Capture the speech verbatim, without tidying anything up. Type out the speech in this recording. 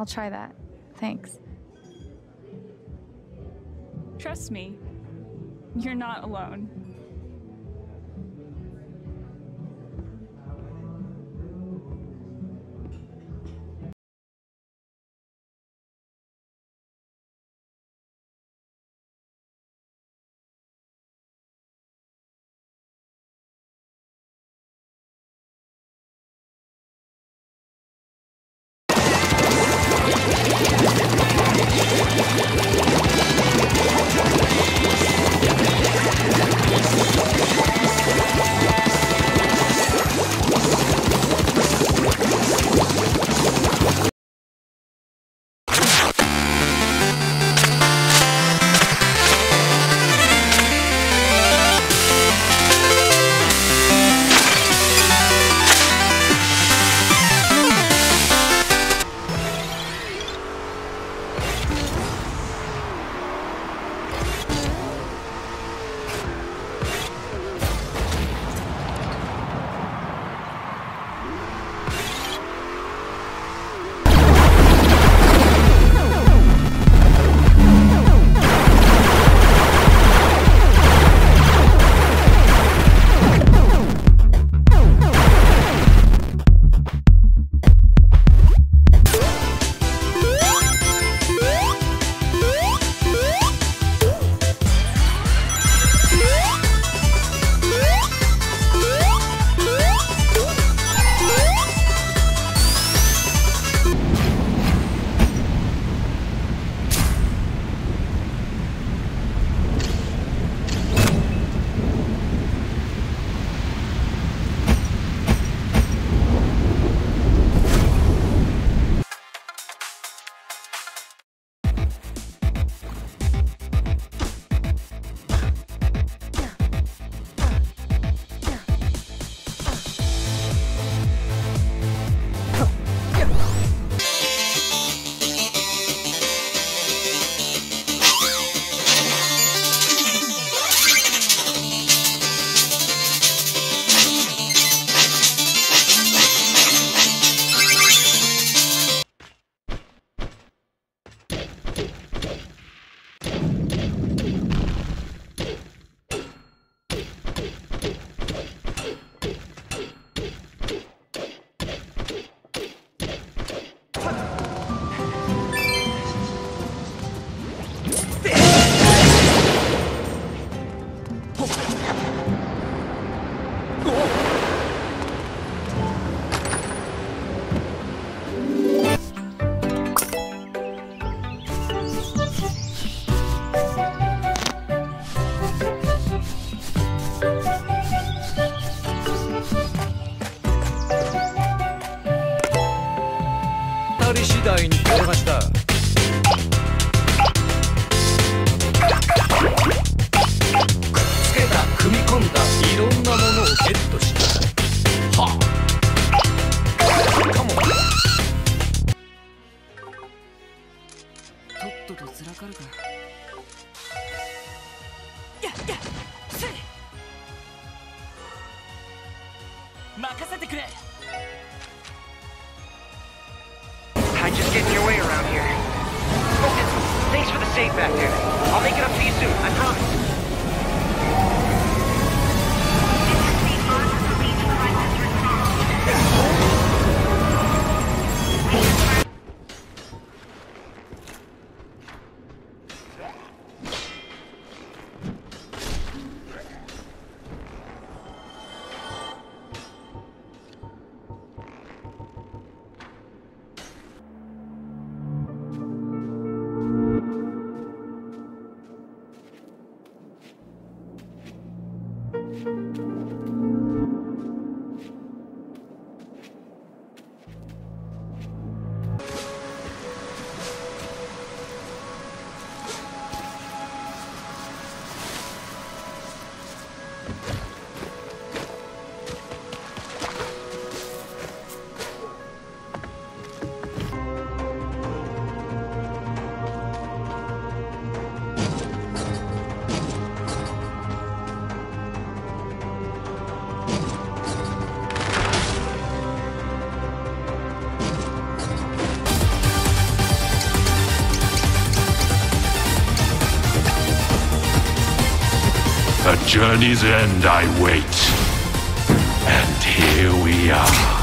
I'll try that. Thanks. Trust me, you're not alone. the journey's end I wait. And here we are.